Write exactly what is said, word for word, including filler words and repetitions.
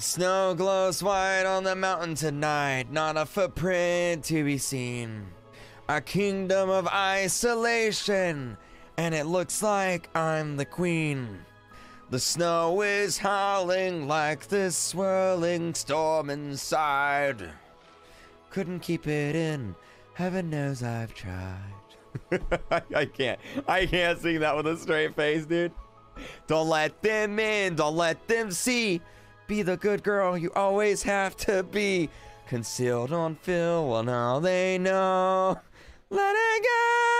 The snow glows white on the mountain tonight, not a footprint to be seen. A kingdom of isolation, and it looks like I'm the queen. The snow is howling like this swirling storm inside. Couldn't keep it in, heaven knows I've tried. I can't, I can't sing that with a straight face, dude. Don't let them in, don't let them see. Be the good girl you always have to be. Concealed on film, well now they know. Let it go.